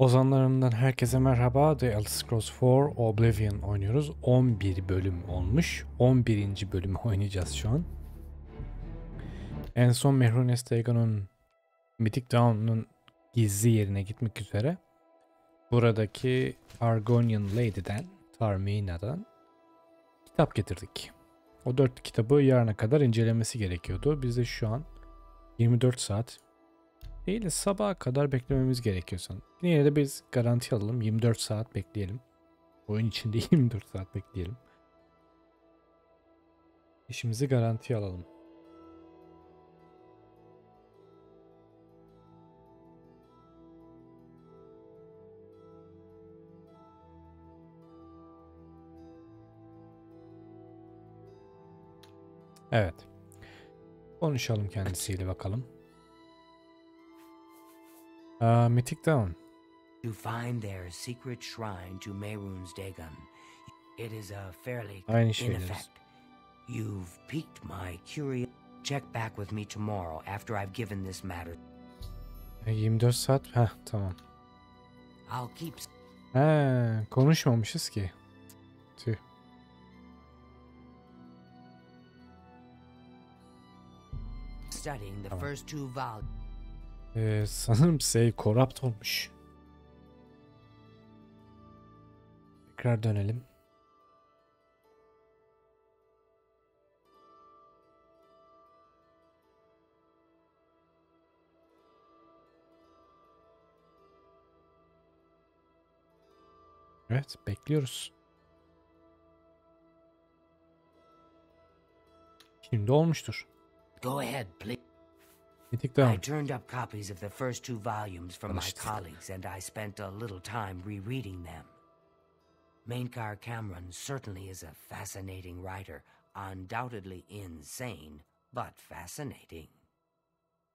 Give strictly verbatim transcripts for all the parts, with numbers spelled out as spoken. Ozanlarımdan herkese merhaba. The Elder Scrolls four Oblivion oynuyoruz. on bir bölüm olmuş. on birinci bölümü oynayacağız şu an. En son Mehrunes Dagon'un Mythic Dawn'un gizli yerine gitmek üzere buradaki Argonian Lady'den, Tarmina'dan kitap getirdik. O dört kitabı yarına kadar incelemesi gerekiyordu. Biz de şu an yirmi dört saat değil de sabaha kadar beklememiz gerekiyor sanırım. Yine de biz garanti alalım, yirmi dört saat bekleyelim. Oyun içinde yirmi dört saat bekleyelim. İşimizi garantiye alalım. Evet. Konuşalım kendisiyle bakalım. Uh, Mythic Dawn. You find their secret shrine to Mehrunes Dagon. It is a fairly in effect. You've piqued my curiosity. Check back with me tomorrow after I've given this matter. yirmi dört saat. Ha, tamam. I'll keep. Ha, konuşmamışız ki. Tüh. Studying the first two volumes. Ee, sanırım şey corrupt olmuş. Tekrar dönelim. Evet, bekliyoruz. Şimdi olmuştur. Go ahead, please. I turned up copies of the first two volumes from my colleagues and I spent a little time rereading them. Mankar Camoran certainly is a fascinating writer, undoubtedly insane, but fascinating.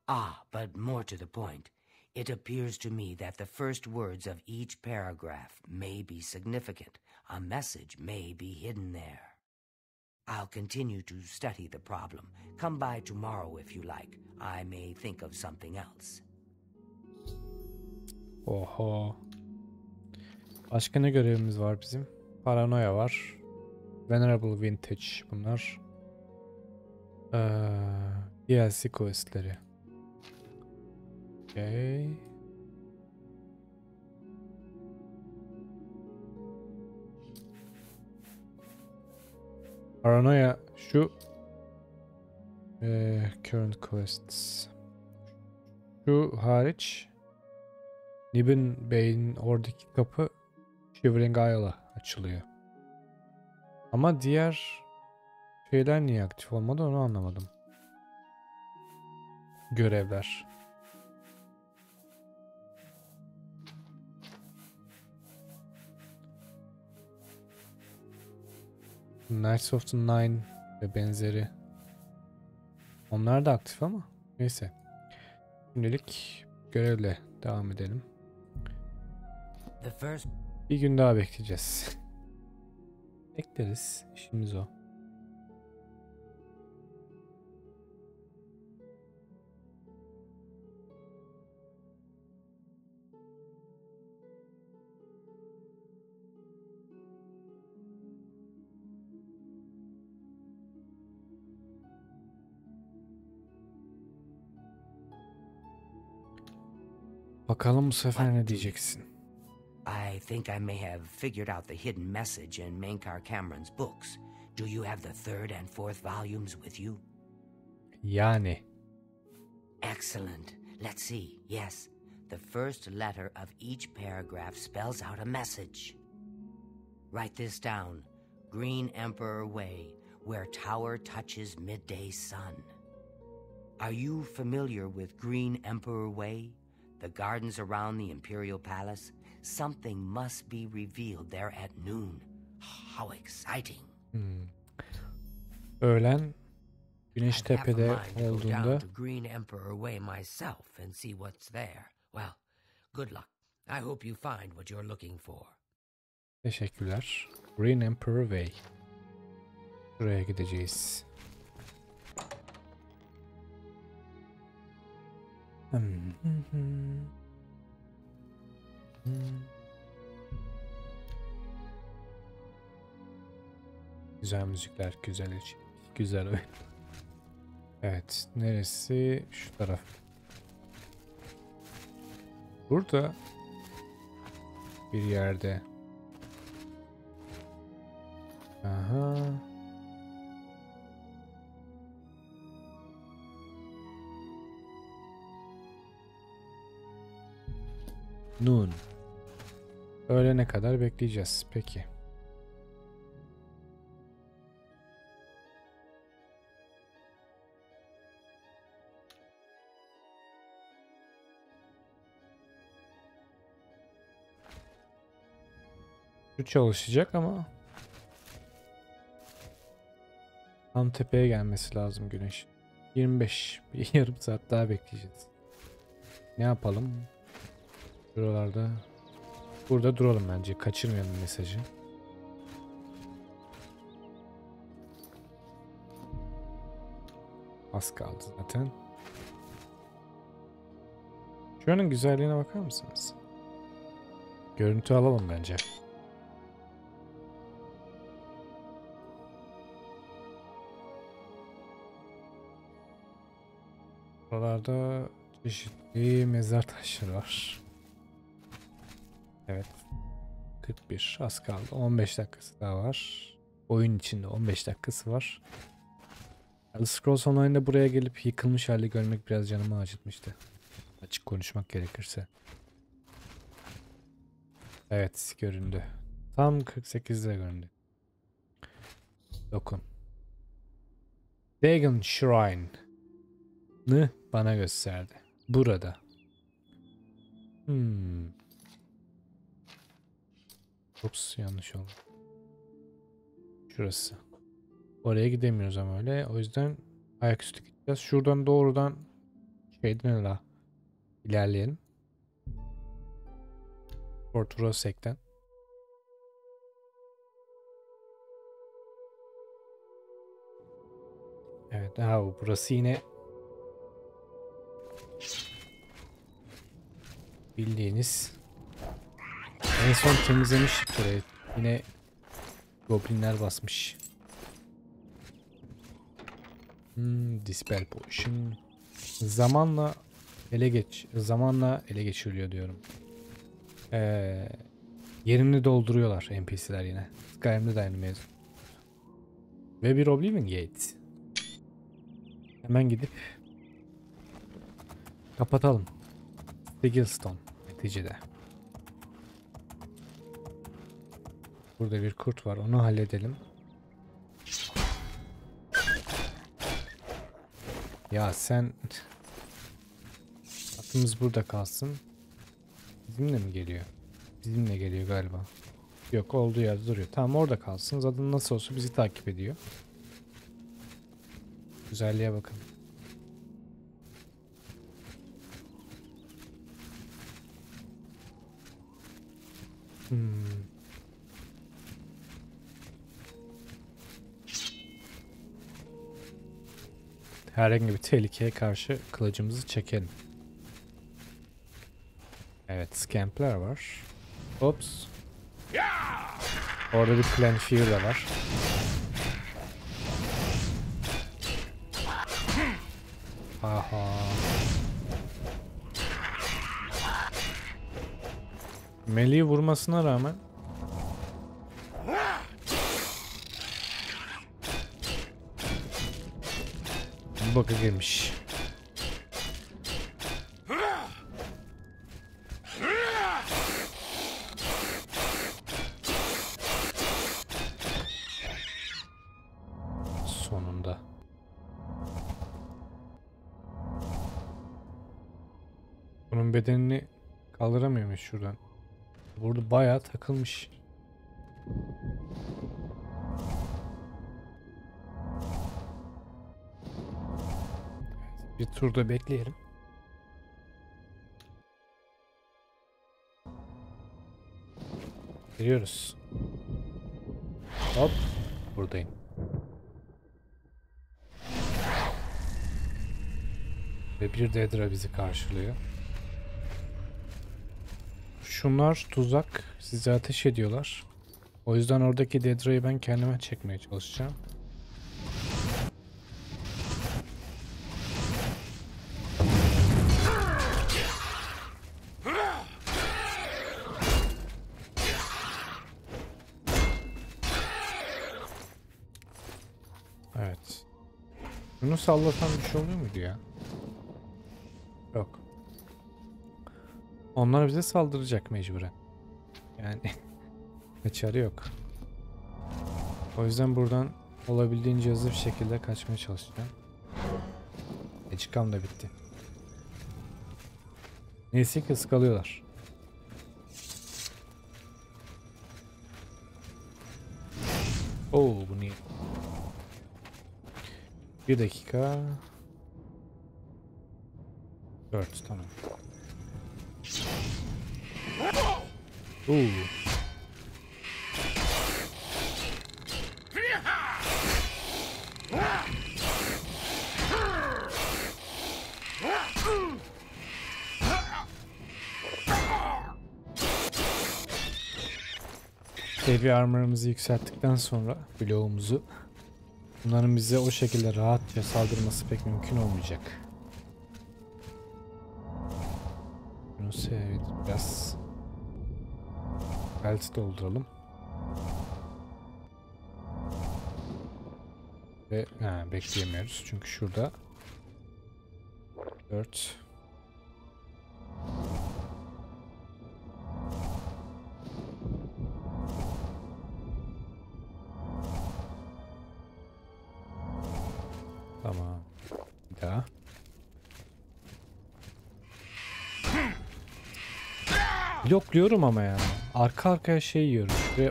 Ah, but more to the point, it appears to me that the first words of each paragraph may be significant. A message may be hidden there. I'll continue to study the problem. Come by tomorrow if you like. I may think of something else. Oho. Başka ne görevimiz var bizim? Paranoya var. Venerable Vintage bunlar. Ee, D L C questleri. Okay. Paranoya şu e, current quests şu hariç Nibin Bey'in oradaki kapı Shivering Isle'a açılıyor. Ama diğer şeyler niye aktif olmadı onu anlamadım. Görevler. Knights of the Nine ve benzeri. Onlar da aktif ama neyse. Şimdilik görevle devam edelim. Bir gün daha bekleyeceğiz. Bekleriz. İşimiz o. Bakalım bu sefer ne diyeceksin? I think I may have figured out the hidden message in Mankar Camoran's books. Do you have the third and fourth volumes with you? Yani. Excellent. Let's see. Yes. The first letter of each paragraph spells out a message. Write this down. Green Emperor Way, where tower touches midday sun. Are you familiar with Green Emperor Way? The gardens around the Imperial Palace, something must be revealed there at noon. How exciting. Hmm. Öğlen Güneş Tepe'de olduğunda Green Emperor Way myself and see what's there. Well, good luck. I hope you find what you're looking for. Teşekkürler. Green Emperor Way. Buraya gideceğiz. Hmm. Güzel müzikler, güzel iş, güzel oyun. Evet, neresi? Şu taraf. Burada bir yerde. Aha. Noon. Öğlene kadar bekleyeceğiz. Peki. Şu çalışacak ama tam tepeye gelmesi lazım güneş. yirmi beş. Bir yarım saat daha bekleyeceğiz. Ne yapalım? Buralarda, burada duralım bence, kaçırmayalım mesajı. Az kaldı zaten. Şuranın güzelliğine bakar mısınız? Görüntü alalım bence. Buralarda çeşitli mezar taşları var. Evet. kırk bir. Az kaldı. on beş dakikası daha var. Oyun içinde on beş dakikası var. Elder Scrolls Online'da buraya gelip yıkılmış hali görmek biraz canımı acıtmıştı. Açık konuşmak gerekirse. Evet. Göründü. Tam kırk sekizde göründü. Dokun. Dagon Shrine'ı bana gösterdi. Burada. Hmm. Ops, yanlış oldu. Şurası. Oraya gidemiyoruz ama öyle. O yüzden ayaküstü gideceğiz. Şuradan doğrudan şeyden la ilerleyelim. Portura sekten. Evet, ha burası yine bildiğiniz. En son temizlemiştik burayı. Yine goblinler basmış. Hmm, dispel potion. Zamanla ele geç, zamanla ele geçiriliyor diyorum. Ee, yerini dolduruyorlar N P C'ler yine. Skyrim'de de aynı mevzu. Ve bir Oblivion Gate. Hemen gidip kapatalım. Sigilstone neticede. Burada bir kurt var. Onu halledelim. Ya sen... Atımız burada kalsın. Bizimle mi geliyor? Bizimle geliyor galiba. Yok, olduğu yerde duruyor. Tamam, orada kalsın. Zaten nasıl olsa bizi takip ediyor. Güzelliğe bakın. Hmm. Herhangi bir tehlikeye karşı kılıcımızı çekelim. Evet, scampler var. Ops. Orada bir Clanfear da var. Aha. Melee'yi vurmasına rağmen baka girmiş. Sonunda. Bunun bedenini kaldıramıyormuş şuradan. Burada bayağı takılmış. Bir turda bekleyelim. Giriyoruz. Hop, buradayım. Ve bir Daedra bizi karşılıyor. Şu şunlar tuzak, size ateş ediyorlar. O yüzden oradaki Daedra'yı ben kendime çekmeye çalışacağım. Evet. Bunu sallatan bir şey oluyor muydu ya? Yok. Onlar bize saldıracak mecburen. Yani kaçarı yok. O yüzden buradan olabildiğince hızlı bir şekilde kaçmaya çalışacağım. Ecikam da bitti. Neyse ki ıskalıyorlar. Oo bu niye? Bir dakika. Dört tamam. Ooh. Heavy armor'ımızı yükselttikten sonra bloğumuzu, bunların bize o şekilde rahatça saldırması pek mümkün olmayacak. Bunu sevdim biraz. Belti dolduralım. Ve ha, bekleyemiyoruz çünkü şurada dört. Tamam. Bir daha. Blokluyorum ama ya. Arka arkaya şey yiyoruz. Ve...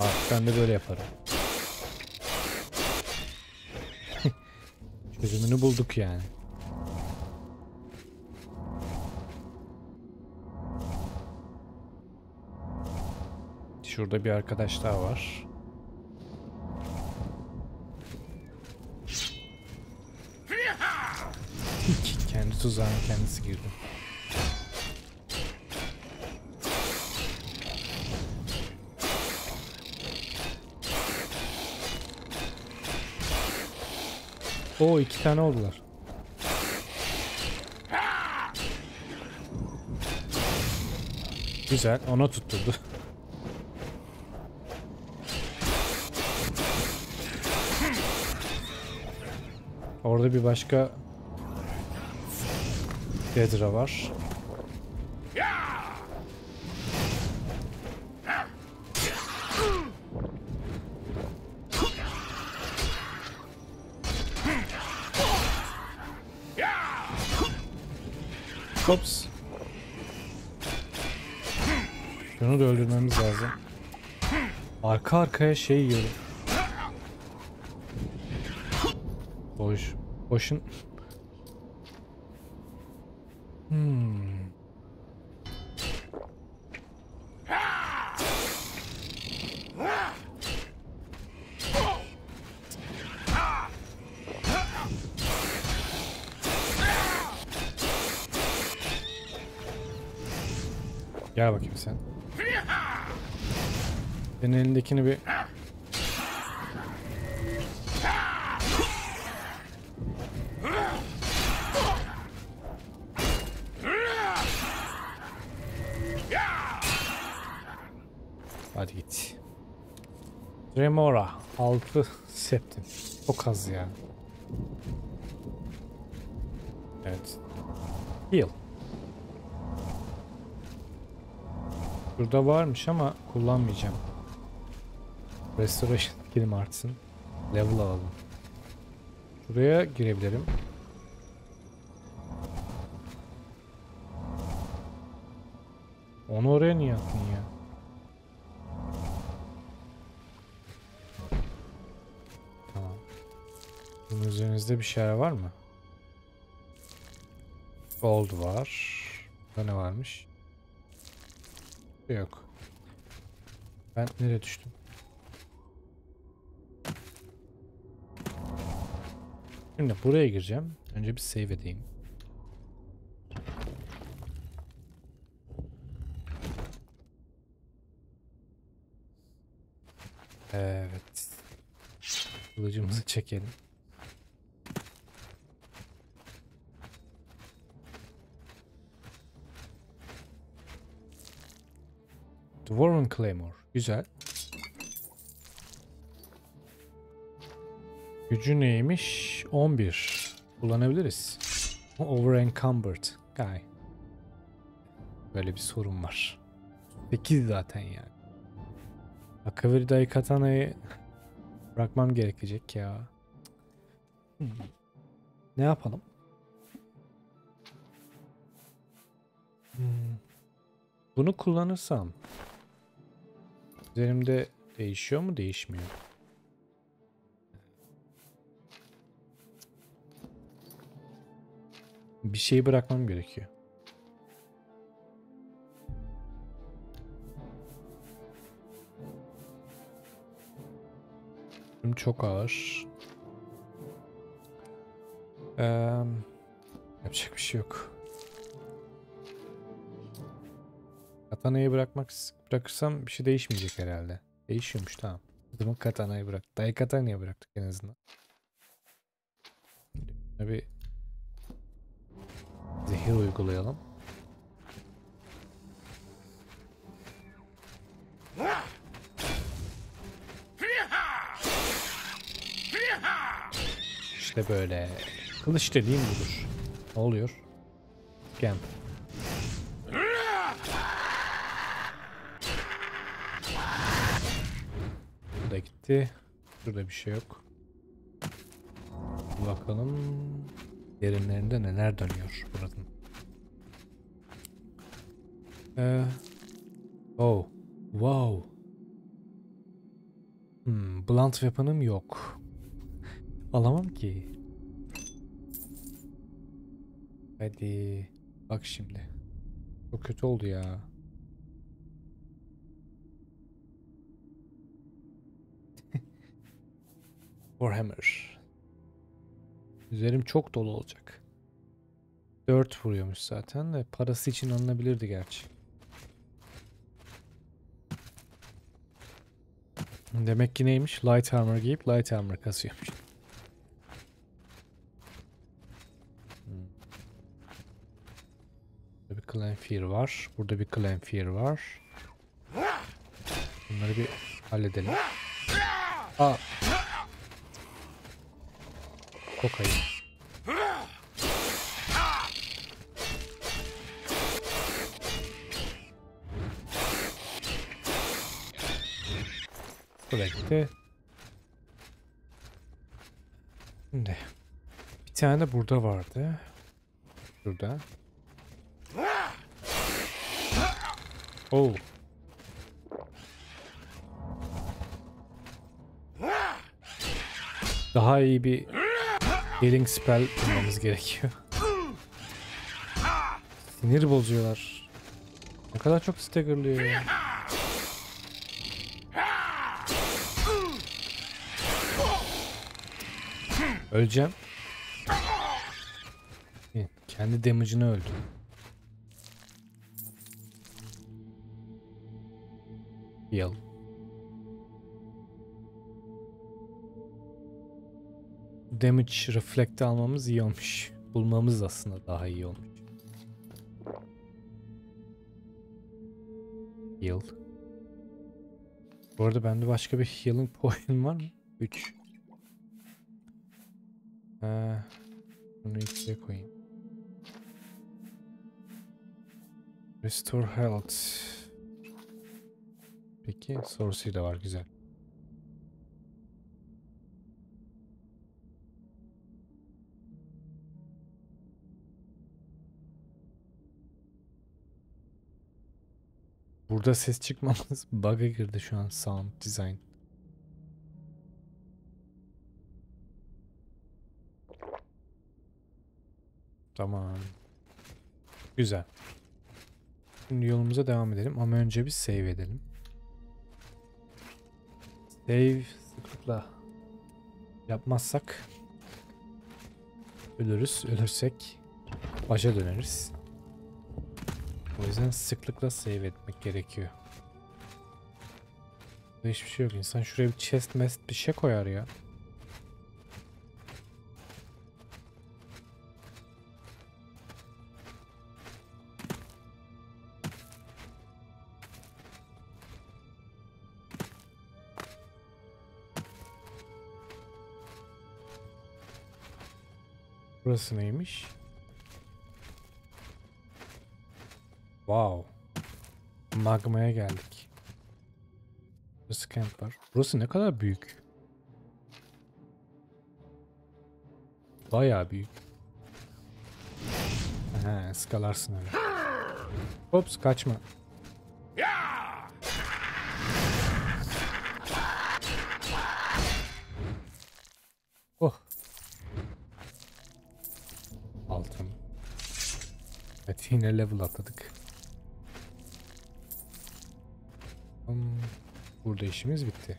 Artık ben de böyle yaparım. Çözümünü bulduk yani. Şurada bir arkadaş daha var. Kendi tuzağına kendisi girdi. Oo iki tane oldular. Güzel, ona tutturdu. Orada bir başka Daedra var. Ops. Şunu da öldürmemiz lazım. Arka arkaya şey yiyorum. Boş. Boşun. Hmm. Gel bakayım sen. Senin elindekini bir... Hadi git. Dremora altı septim. Çok az ya. Evet. Heal. Burada varmış ama kullanmayacağım. Restoration kilim artsın. Level alalım. Buraya girebilirim. Onu oraya niye attın ya? Üzerinizde bir şeyler var mı? Gold var. Ne varmış? Yok. Ben nereye düştüm? Şimdi buraya gireceğim. Önce bir save edeyim. Evet. Kılıcımızı çekelim. Warren Claymore. Güzel. Gücü neymiş? on bir. Kullanabiliriz. Overencumbered guy. Böyle bir sorun var. sekiz zaten yani. Akaviri Daikatana'yı bırakmam gerekecek ya. Hmm. Ne yapalım? Hmm. Bunu kullanırsam üzerimde değişiyor mu? Değişmiyor. Bir şeyi bırakmam gerekiyor. Şimdi çok ağır. Ee, yapacak bir şey yok. Katana'yı bırakmak bırakırsam bir şey değişmeyecek herhalde. Değişiyormuş, tamam. Adamın katana'yı bıraktık. Daikatana'yı bıraktık en azından. Tabii. Zehir uygulayalım. İşte böyle. Kılıç dediğim budur. Ne oluyor? Gel. Bu da gitti. Şurada bir şey yok. Bakalım. Derinlerinde neler dönüyor buranın. Ee, oh. Wow. Hmm, blunt weapon'ım yok. Alamam ki. Hadi. Bak şimdi. Çok kötü oldu ya. Warhammer. Üzerim çok dolu olacak. dört vuruyormuş zaten de parası için alınabilirdi gerçi. Demek ki neymiş? Light armor giyip light armor kasıyormuş. Hmm. Burada bir Clanfear var. Burada bir Clanfear var. Bunları bir halledelim. Aa. Kokain. Kolekte. Şimdi bir tane burada vardı. Şurada. Oh. Daha iyi bir healing spell bulmamız gerekiyor. Sinir bozuyorlar. Ne kadar çok staggerlıyor ya. Öleceğim. Kendi damage'ını öldü. Heal. Damage reflect almamız iyi olmuş. Bulmamız aslında daha iyi olmuş. Heal. Bu arada bende başka bir healing point var mı? üç. Ee, bunu ikiye koyayım. Restore health. Peki source'ı da var, güzel. Burada ses çıkmamız bug'a girdi şu an, sound design. Tamam. Güzel. Şimdi yolumuza devam edelim ama önce bir save edelim. Save sıklıkla yapmazsak Ölürüz. Ölürsek başa döneriz. O yüzden sıklıkla save etmek gerekiyor. Hiçbir şey yok. İnsan şuraya bir chest mest bir şey koyar ya. Burası neymiş? Wow. Magmaya geldik. Burası kamp var. Burası ne kadar büyük. Bayağı büyük. He, skalarsın öyle. Hops, kaçma. Oh. Altın. Evet, yine level atladık. Burada işimiz bitti.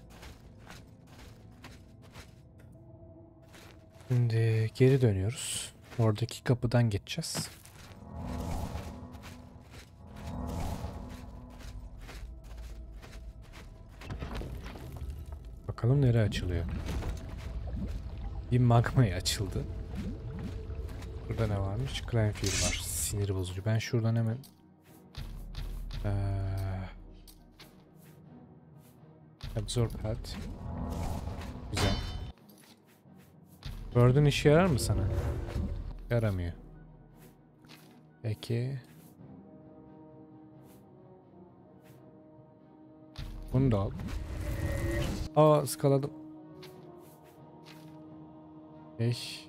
Şimdi geri dönüyoruz. Oradaki kapıdan geçeceğiz. Bakalım nereye açılıyor. Bir magmaya açıldı. Burada ne varmış? Clanfear var. Sinir bozucu. Ben şuradan hemen... Ee... Absorb pad. Güzel. Bird'ün işe yarar mı sana? Yaramıyor. Peki. Bunu da al. Aa, skaladım. Eş.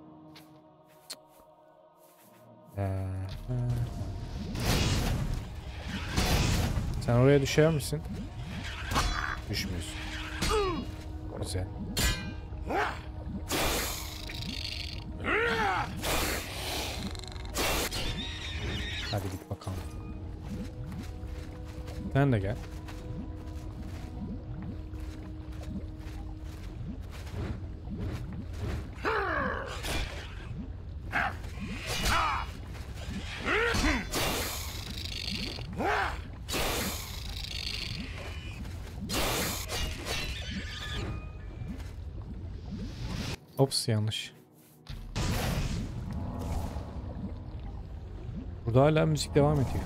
Sen oraya düşer misin? Düşmüyorsun. Güzel. Hadi git bakalım. Sen de gel. Ops, yanlış. Burada hala müzik devam ediyor.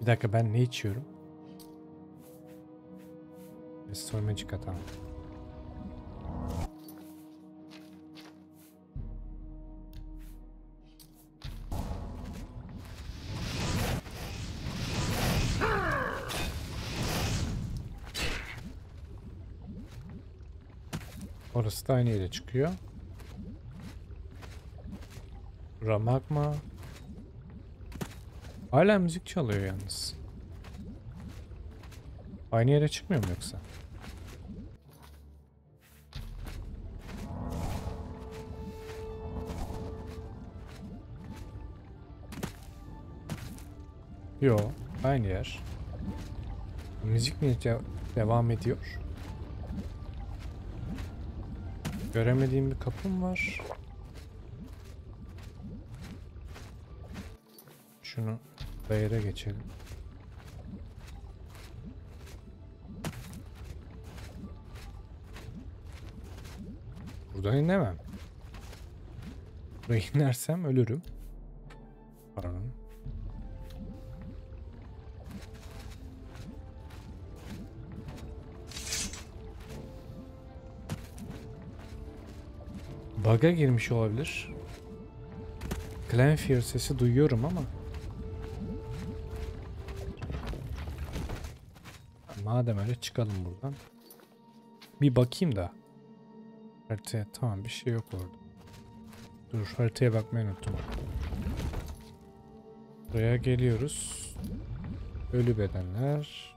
Bir dakika, ben ne içiyorum? Restore Magic atalım. Orası da aynı yere çıkıyor. Ramagma. Hala müzik çalıyor yalnız. Aynı yere çıkmıyor mu yoksa? Yo, aynı yer. Müzik mi de devam ediyor? Göremediğim bir kapım var. Şunu Daedra geçelim. Buradan inemem. Buraya inersem ölürüm. Pardon. Bug'a girmiş olabilir. Clanfear sesi duyuyorum ama. Madem öyle çıkalım buradan. Bir bakayım da. Haritaya, tamam, bir şey yok orada. Dur, haritaya bakmayı unuttum. Buraya geliyoruz. Ölü bedenler.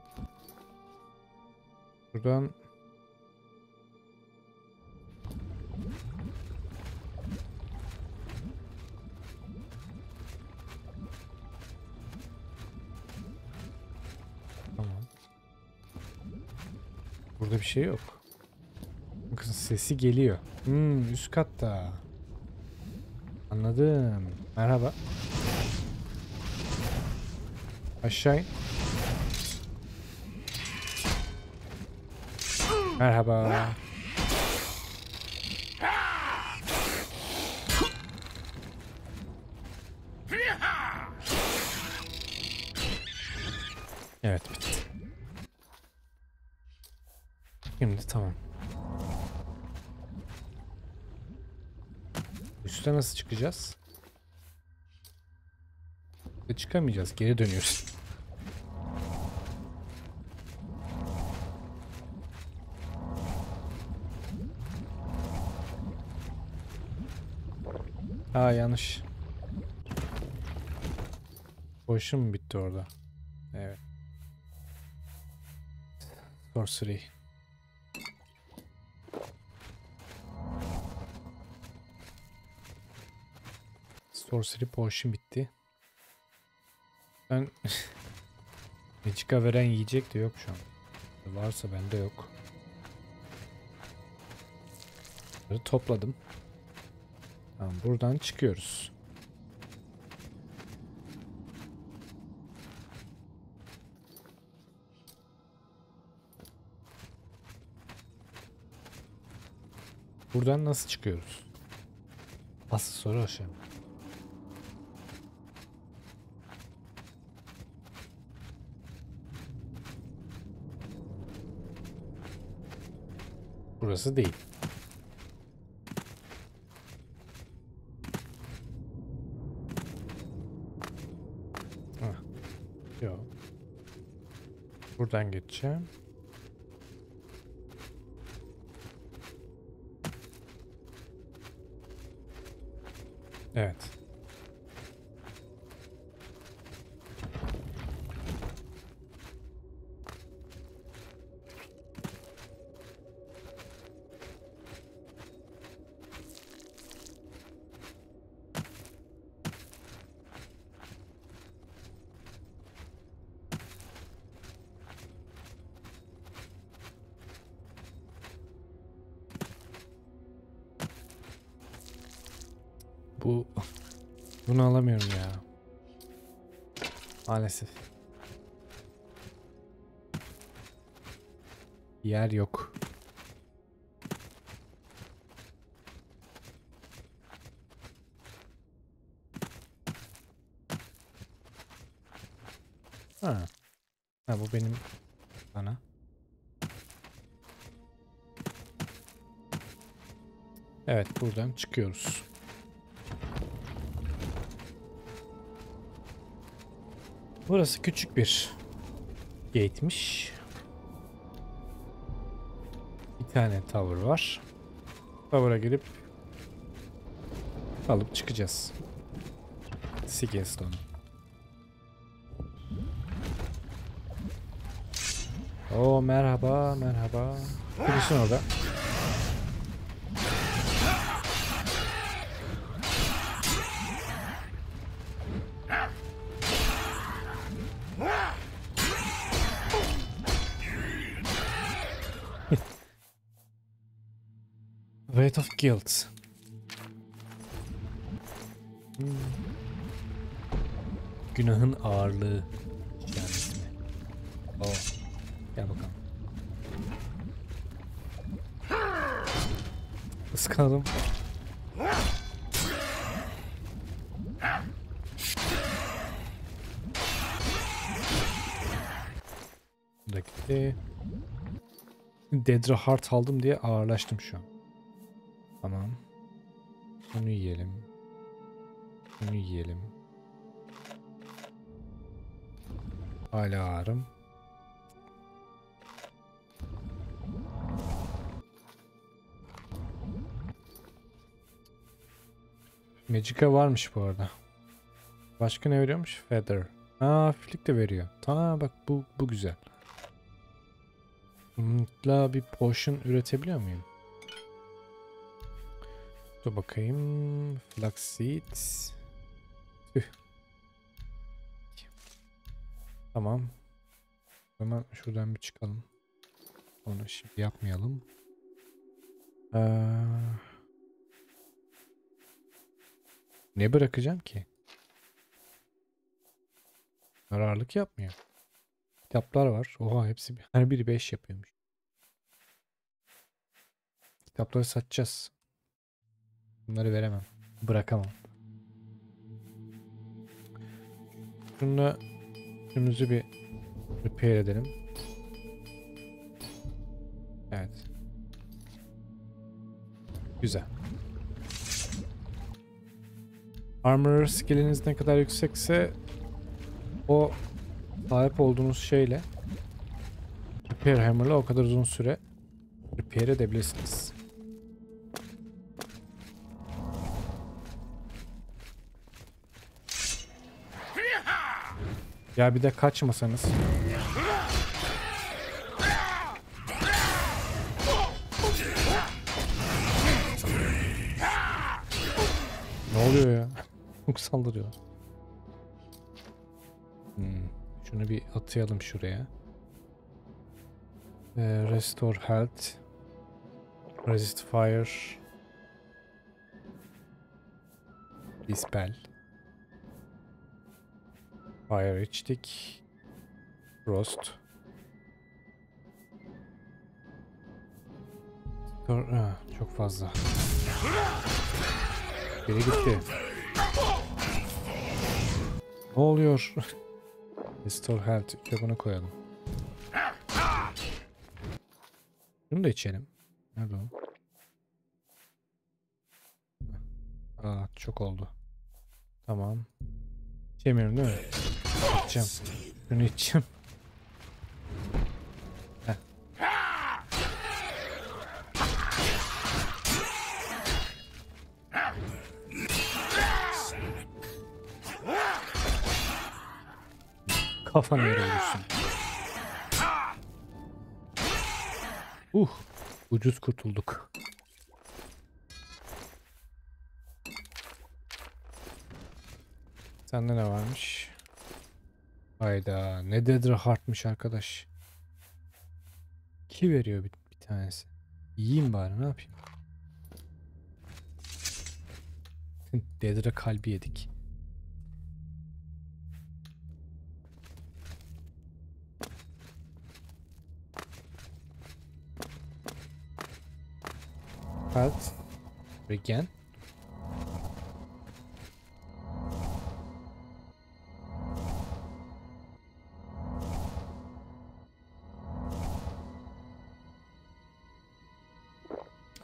Buradan tamam. Burada bir şey yok. Bakın sesi geliyor. Hmm, üst katta. Anladım. Merhaba. Aşağı in. Merhaba. Evet, bitti. Şimdi tamam. Üste nasıl çıkacağız? Çıkamayacağız. Geri dönüyoruz. Aa, yanlış. Boşum mu bitti orada? Evet. Sorcery. Sorcery boşum bitti. Ben Magicka veren yiyecek de yok şu an. Varsa bende yok. Bunları topladım. Tamam, buradan çıkıyoruz. Buradan nasıl çıkıyoruz? Asıl soru aşağı. Burası değil. Ah. Yok. Buradan geçeceğim. Evet. Bu bunu alamıyorum ya. Maalesef. Yer yok. Ha. Ha, bu benim ana. Evet, buradan çıkıyoruz. Burası küçük bir gate'miş. Bir tane tower var. Tower'a girip alıp çıkacağız. Sigil stone. Oo, merhaba, merhaba. Kırışın orada. Weight of Guilt. Hmm. Günahın ağırlığı. Oh. Gel bakalım. Iskaladım. Dakika. Daedra heart aldım diye ağırlaştım şu an. Tamam. Bunu yiyelim. Bunu yiyelim. Hala ağrım. Magicka varmış bu arada. Başka ne veriyormuş? Feather. Aa, hafiflik de veriyor. Tamam bak bu bu güzel. Umutla bir potion üretebiliyor muyum? Dur bakayım. Flax seeds. Tüh. Tamam. Hemen şuradan bir çıkalım. Onu şimdi yapmayalım. Ee, ne bırakacağım ki? Kararlılık yapmıyor. Kitaplar var. Oha hepsi her biri beş yapıyormuş. Kitapları satacağız. Bunları veremem. Bırakamam. Şununla üstümüzü bir repair edelim. Evet. Güzel. Armor skilliniz ne kadar yüksekse o sahip olduğunuz şeyle repair hammer'la o kadar uzun süre repair edebilirsiniz. Ya bir de kaçmasanız. Ne oluyor ya? Çok saldırıyor. Hmm. Şunu bir atayalım şuraya. Ee, restore health. Resist fire. Dispel. Fire içtik. Frost. Restore, ha, çok fazla. Biri gitti. Ne oluyor? Restore health. Bunu koyalım. Bunu da içelim. Nerede o? Aa, çok oldu. Tamam. İçemiyorum değil mi? İçeceğim. Bunu içeceğim. Kafanı yere vurursun. Uh, ucuz kurtulduk. Sende ne varmış? Hayda, ne Daedra hartmış arkadaş. İki veriyor bir, bir tanesi. Yiyeyim bari, ne yapayım? Daedra kalbi yedik. Health. Regen.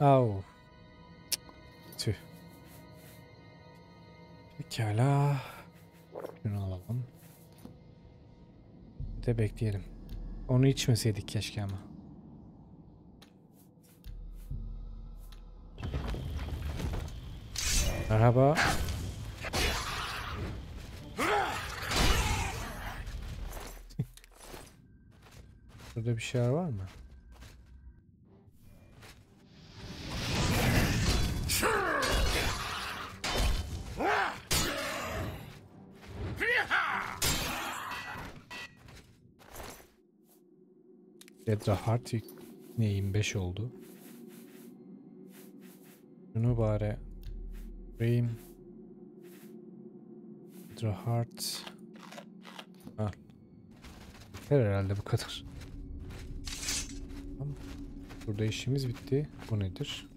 Oh. Tüh. Pekala. Şunu alalım. Bir de bekleyelim. Onu içmeseydik keşke ama. Merhaba. Burada bir şeyler var mı? Daedra Heart ne yirmi beş oldu. Şunu bari Dream, Daedra Heart. Ah, herhalde bu kadar. Burada işimiz bitti. Bu nedir?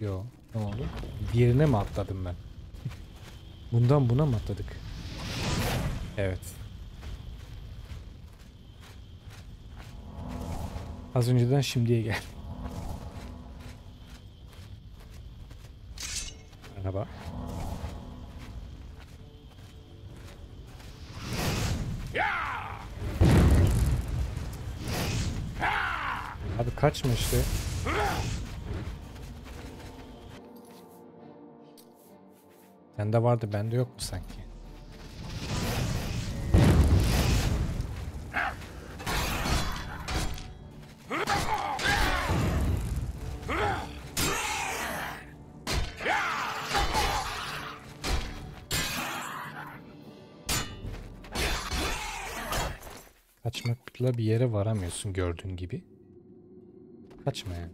Yo, ne oldu? Diğerine mi atladım ben? Bundan buna mı atladık? Evet. Az önceden şimdiye gel. Merhaba. Abi kaçmıştı. Sende vardı, bende yok mu sanki? Kaçmakla bir yere varamıyorsun gördüğün gibi. Kaçma yani.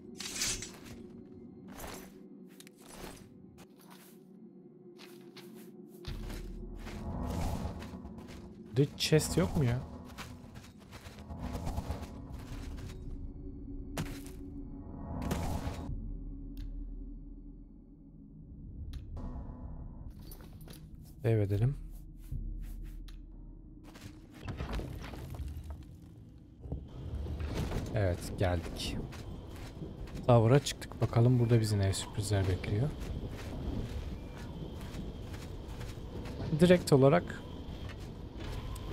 The chest yok mu ya? Save edelim. Evet, geldik. Tower'a çıktık. Bakalım burada bizi ne sürprizler bekliyor. Direkt olarak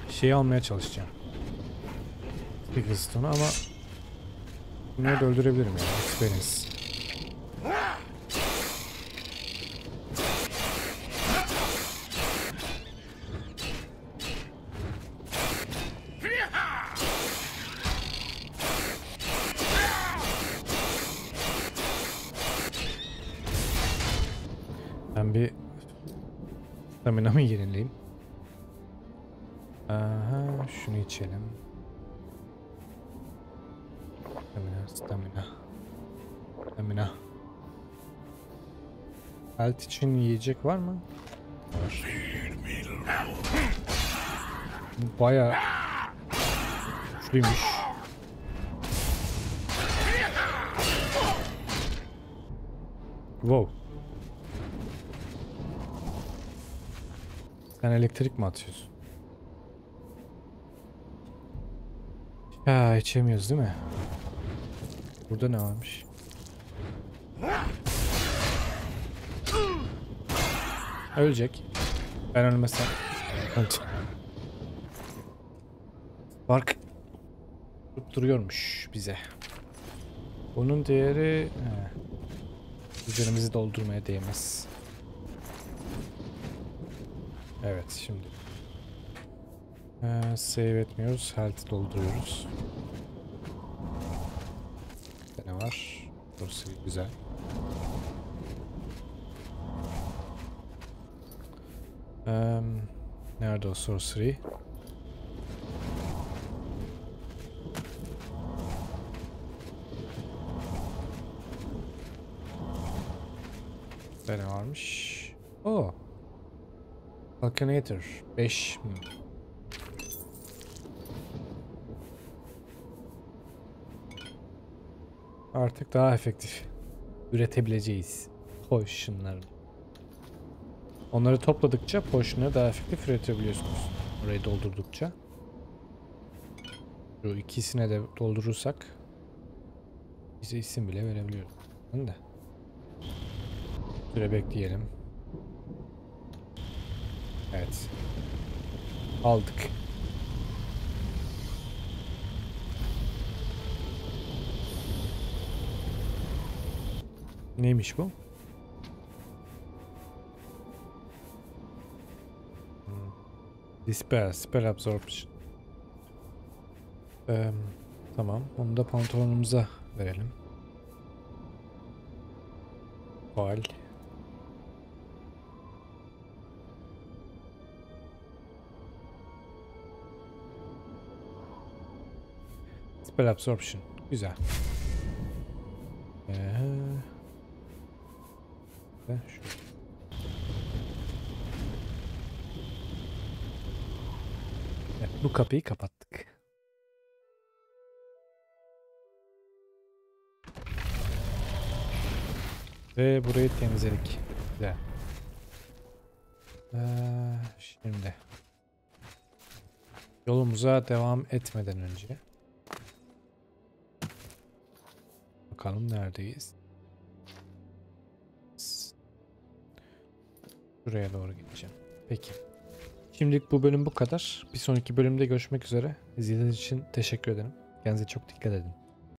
şeyi almaya çalışacağım. Big Stone'u, ama bunları da öldürebilirim yani. Experience. Ben bir staminamı yenileyim. Aha, şunu içelim. Stamina, stamina. Stamina. Alt için yiyecek var mı? Var. Bayağı güçlüymüş. Wow. Sen elektrik mi atıyorsun? Ya içemiyoruz değil mi? Burada ne varmış? Ölecek. Ben ölmesem. Fark tutturuyormuş bize. Onun değeri üzerimizi doldurmaya değmez. Evet, şimdi ee, save etmiyoruz, health dolduruyoruz. Ne var? Burası güzel. Ee, nerede o sorcery? Ne varmış? Oh. Falconator beş. Hmm. Artık daha efektif üretebileceğiz potionları. Onları topladıkça potionları daha efektif üretebiliyorsunuz. Burayı doldurdukça. Şu ikisine de doldurursak bize isim bile verebiliyoruz. Değil mi? Süre bekleyelim. Evet. Aldık. Neymiş bu? Hmm. Dispel, spell absorption. Ee, tamam. Bunu da pantolonumuza verelim. Coil. Spell absorption. Güzel. Ee, ben şu. Evet, bu kapıyı kapattık. Ve burayı temizledik. Güzel. Ee, şimdi yolumuza devam etmeden önce bakalım neredeyiz? Şuraya doğru gideceğim. Peki. Şimdilik bu bölüm bu kadar. Bir sonraki bölümde görüşmek üzere. İzlediğiniz için teşekkür ederim. Kendinize çok dikkat edin.